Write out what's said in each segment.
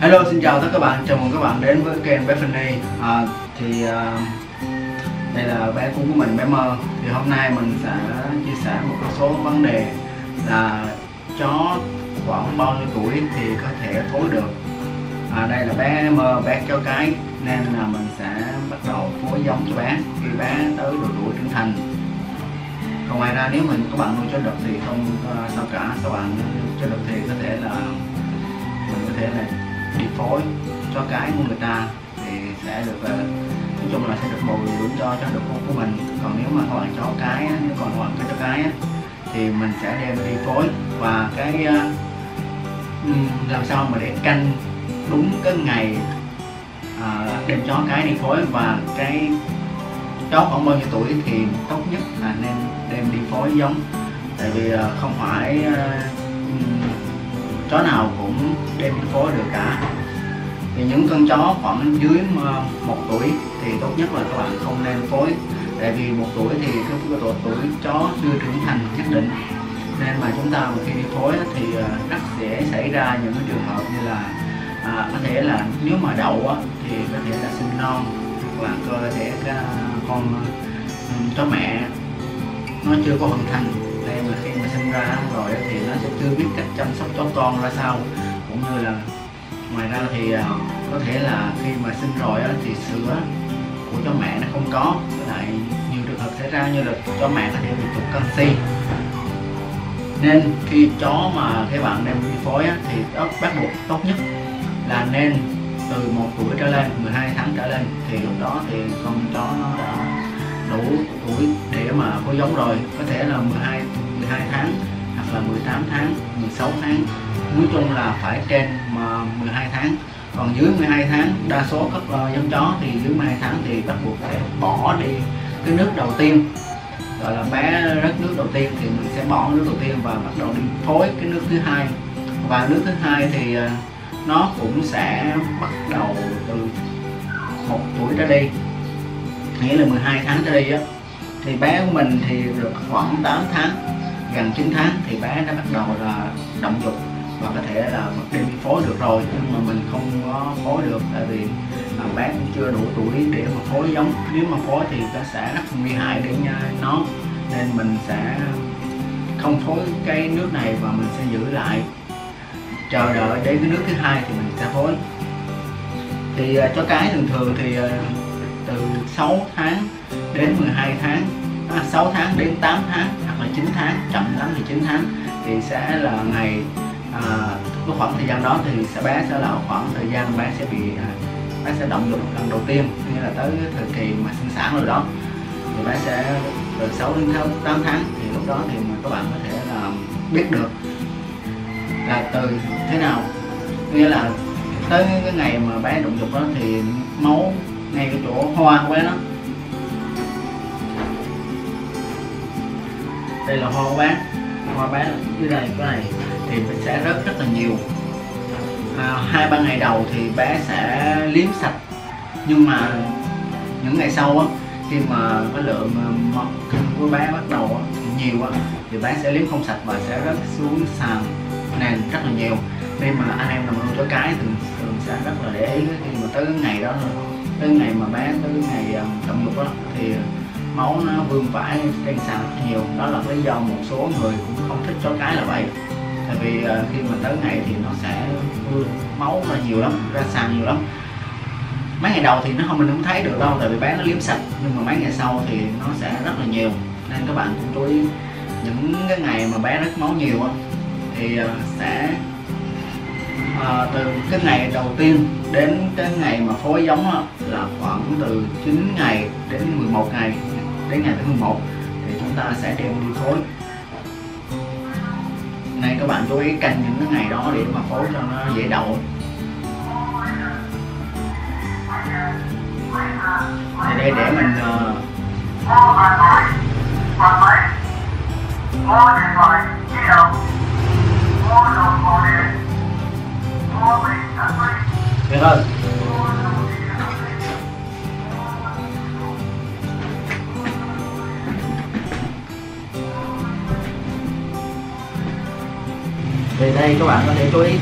Hello, xin chào tất cả các bạn, chào mừng các bạn đến với kênh bé Fanny. Đây là bé cũ của mình, bé Mơ. Thì hôm nay mình sẽ chia sẻ một số vấn đề là chó khoảng bao nhiêu tuổi thì có thể phối được. Đây là bé Mơ, bé chó cái, nên là mình sẽ bắt đầu phối giống cho bé khi bé tới độ tuổi trưởng thành. Còn ngoài ra nếu mình các bạn nuôi chó đực thì không sao cả, các bạn chó đực thì có thể là mình có thể là đi phối cho cái của người ta thì sẽ được, nói chung là sẽ được bồi dưỡng cho đực của mình. Còn nếu mà các bạn cho cái, nếu còn các bạn cho cái thì mình sẽ đem đi phối, và cái làm sao mà để canh đúng cái ngày đem chó cái đi phối và cái chó khoảng bao nhiêu tuổi thì tốt nhất là nên đem đi phối giống, tại vì không phải chó nào cũng đem đi phối được cả. Thì những con chó khoảng dưới 1 tuổi thì tốt nhất là các bạn không nên phối, tại vì 1 tuổi thì cái độ tuổi chó chưa trưởng thành nhất định, nên mà chúng ta khi đi phối thì rất dễ xảy ra những cái trường hợp như là có thể là nếu mà đậu thì có thể là sinh non, hoặc là cơ thể con chó mẹ nó chưa có hoàn thành, nên mà khi mà sinh ra rồi thì nó sẽ chưa biết cách chăm sóc chó con ra sao. Cũng như là ngoài ra thì có thể là khi mà sinh rồi thì sữa của chó mẹ nó không có, với lại nhiều trường hợp xảy ra như là chó mẹ có thể bị tụt canxi, nên khi chó mà các bạn đem đi phối thì bắt buộc tốt nhất là nên từ 1 tuổi trở lên, 12 tháng trở lên, thì lúc đó thì con chó nó đã đủ tuổi để mà phối giống rồi. Có thể là 12 tháng hoặc là 18 tháng, 16 tháng, nói chung là phải trên 12 tháng. Còn dưới 12 tháng, đa số các giống chó thì dưới 12 tháng thì bắt buộc phải bỏ đi cái nước đầu tiên, gọi là bé rớt nước đầu tiên thì mình sẽ bỏ nước đầu tiên và bắt đầu đi phối cái nước thứ hai. Và nước thứ hai thì nó cũng sẽ bắt đầu từ 1 tuổi trở đi, nghĩa là 12 tháng trở đi thì bé của mình thì được khoảng 8 tháng, gần 9 tháng thì bé nó bắt đầu là động dục và có thể là đem đi phối được rồi. Nhưng mà mình không có phối được, tại vì bé cũng chưa đủ tuổi để mà phối giống. Nếu mà phối thì nó sẽ rất nguy hại đến nó, nên mình sẽ không phối cái nước này và mình sẽ giữ lại, chờ đợi đến cái nước thứ hai thì mình sẽ phối. Thì chó cái thường thường thì từ 6 tháng đến 12 tháng, 6 tháng đến 8 tháng hoặc là 9 tháng, chậm lắm thì 9 tháng thì sẽ là ngày cái khoảng thời gian đó thì bé sẽ là khoảng thời gian bé sẽ bị bé sẽ động dục lần đầu tiên, nghĩa là tới thời kỳ mà sinh sản rồi đó. Thì bé sẽ từ 6 đến 8 tháng thì lúc đó thì các bạn có thể là biết được là từ thế nào, nghĩa là tới cái ngày mà bé động dục đó thì máu ngay cái chỗ hoa của bé đó, đây là hoa của bé, hoa bé dưới đây cái này thì mình sẽ rớt rất là nhiều. 2-3 ngày đầu thì bé sẽ liếm sạch, nhưng mà những ngày sau khi mà cái lượng mật của bé bắt đầu nhiều thì bé sẽ liếm không sạch và sẽ rớt xuống sàn nền rất là nhiều. Nên mà anh em làm nuôi chó cái thường sẽ rất là để ý khi mà tới ngày đó rồi, tới ngày mà bé tới ngày động dục đó thì máu nó vương vãi trên sàn rất nhiều. Đó là lý do một số người cũng không thích chó cái là vậy, tại vì khi mà tới ngày thì nó sẽ vương máu ra nhiều lắm, ra sàn nhiều lắm. Mấy ngày đầu thì nó không, mình không thấy được đâu, tại vì bé nó liếm sạch, nhưng mà mấy ngày sau thì nó sẽ rất là nhiều. Nên các bạn cũng chú ý những cái ngày mà bé rớt máu nhiều thì sẽ từ cái ngày đầu tiên đến cái ngày mà phối giống là khoảng từ 9 ngày đến 11 ngày, đến ngày thứ 11 thì chúng ta sẽ đem đi phối. Nên các bạn chú ý canh những cái ngày đó để mà phối cho nó dễ đậu. Thì đây để mình được rồi. Thì đây các bạn có thể chú ý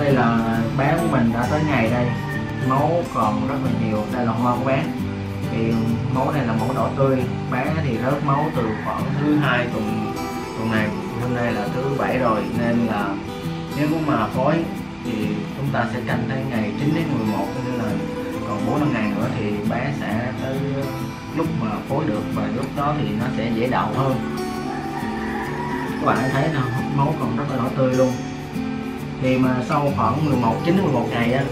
Đây là bé của mình đã tới ngày đây, máu còn rất là nhiều. Đây là hoa của bé, thì máu này là máu đỏ tươi. Bé thì rớt máu từ khoảng thứ hai tuần này, hôm nay là thứ 7 rồi, nên là nếu mà phối thì chúng ta sẽ canh tới ngày 9 đến 11, nên là còn 4-5 ngày nữa thì bé sẽ tới lúc mà phối được, và lúc đó thì nó sẽ dễ đậu hơn. Các bạn thấy là máu còn rất là đỏ tươi luôn. Thì mà sau khoảng 9 đến 11 ngày á,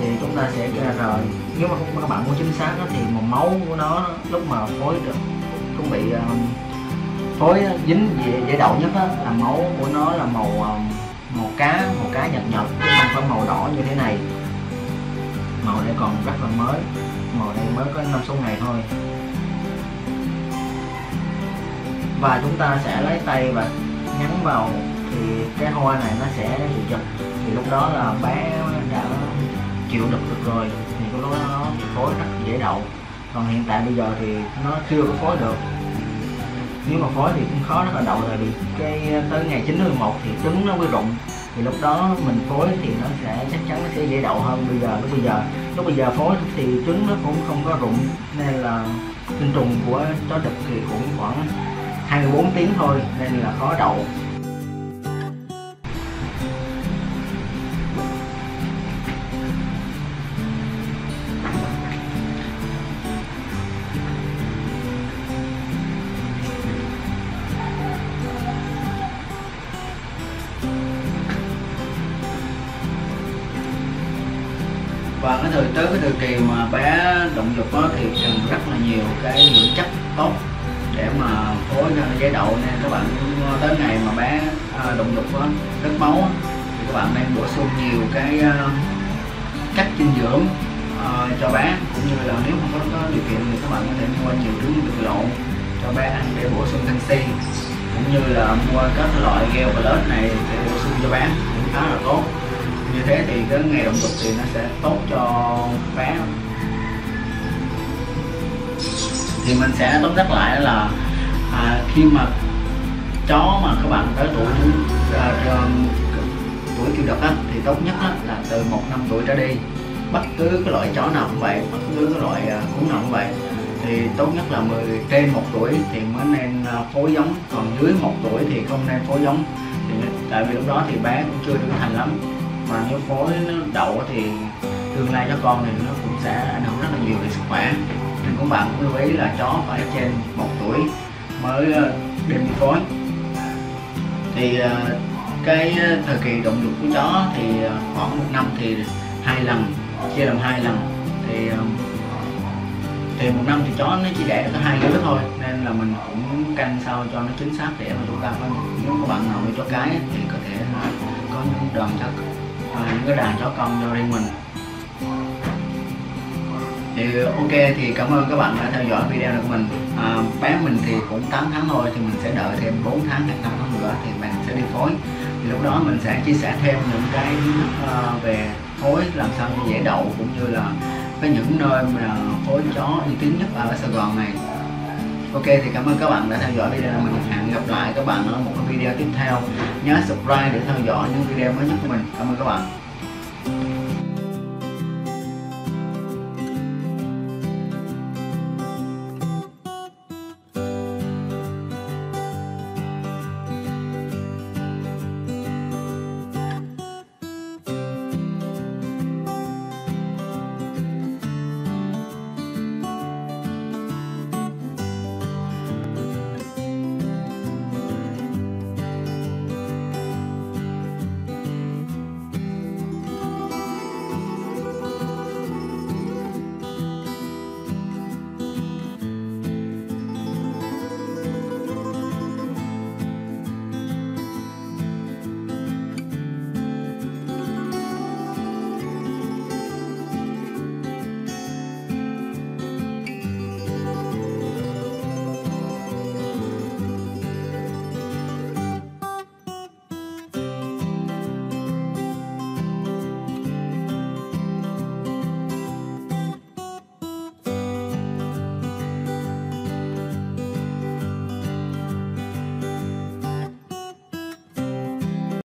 thì chúng ta sẽ rời. Nếu mà các bạn muốn chính xác đó, thì mà máu của nó lúc mà phối được cũng bị phối dính dễ đậu nhất đó, là máu của nó là màu cá nhật, chứ không phải màu đỏ như thế này. Màu này còn rất là mới, màu này mới có 5-6 ngày thôi. Và chúng ta sẽ lấy tay và nhấn vào thì cái hoa này nó sẽ bị chật, thì lúc đó là bé đã chịu đựng được rồi, thì lúc đó nó phối rất dễ đậu. Còn hiện tại bây giờ thì nó chưa có phối được, nếu mà phối thì cũng khó, rất là đậu rồi. Vì cái tới ngày 9-11 thì trứng nó mới rụng, thì lúc đó mình phối thì nó sẽ chắc chắn nó sẽ dễ đậu hơn. Lúc bây giờ phối thì trứng nó cũng không có rụng, nên là tinh trùng của chó đực thì cũng khoảng 24 tiếng thôi, nên là khó đậu. Và cái thời kỳ mà bé động dục đó, thì cần rất là nhiều cái dưỡng chất tốt để mà phối dễ đậu, nên các bạn tới ngày mà bé động dục rớt máu đó, thì các bạn nên bổ sung nhiều cái chất dinh dưỡng cho bé, cũng như là nếu không có điều kiện thì các bạn có thể mua nhiều thứ như lộn cho bé ăn để bổ sung canxi, cũng như là mua các loại gel và lớp này để bổ sung cho bé cũng khá là tốt. Như thế thì cái ngày động dục thì nó sẽ tốt cho bé. Thì mình sẽ tóm tắt lại là khi mà chó mà các bạn tới tuổi chịu đực thì tốt nhất là từ 1 năm tuổi trở đi. Bất cứ cái loại chó nào cũng vậy, bất cứ cái loại cún nào cũng vậy, thì tốt nhất là trên 1 tuổi thì mới nên phối giống, còn dưới 1 tuổi thì không nên phối giống, thì tại vì lúc đó thì bé cũng chưa trưởng thành lắm. Mà nếu phối nó đậu thì tương lai cho con thì nó cũng sẽ ảnh hưởng rất là nhiều về sức khỏe, nên các bạn cũng lưu ý là chó phải trên 1 tuổi mới đem đi phối. Thì cái thời kỳ động dục của chó thì khoảng 1 năm thì 2 lần, chia làm 2 lần, thì 1 năm thì chó nó chỉ đẻ có 2 đứa thôi, nên là mình cũng canh sao cho nó chính xác để mà chúng ta có, nếu các bạn nào nuôi chó cái thì có thể có những đàn chó công cho riêng mình. Thì ok, thì cảm ơn các bạn đã theo dõi video của mình. Bé mình thì cũng 8 tháng thôi, thì mình sẽ đợi thêm 4 tháng hay 5 tháng nữa thì mình sẽ đi phối. Thì lúc đó mình sẽ chia sẻ thêm những cái về phối làm sao cho dễ đậu, cũng như là với những nơi mà phối chó uy tín nhất ở Sài Gòn này. Ok, thì cảm ơn các bạn đã theo dõi video của mình. Hẹn gặp lại các bạn ở một video tiếp theo. Nhớ subscribe để theo dõi những video mới nhất của mình. Cảm ơn các bạn.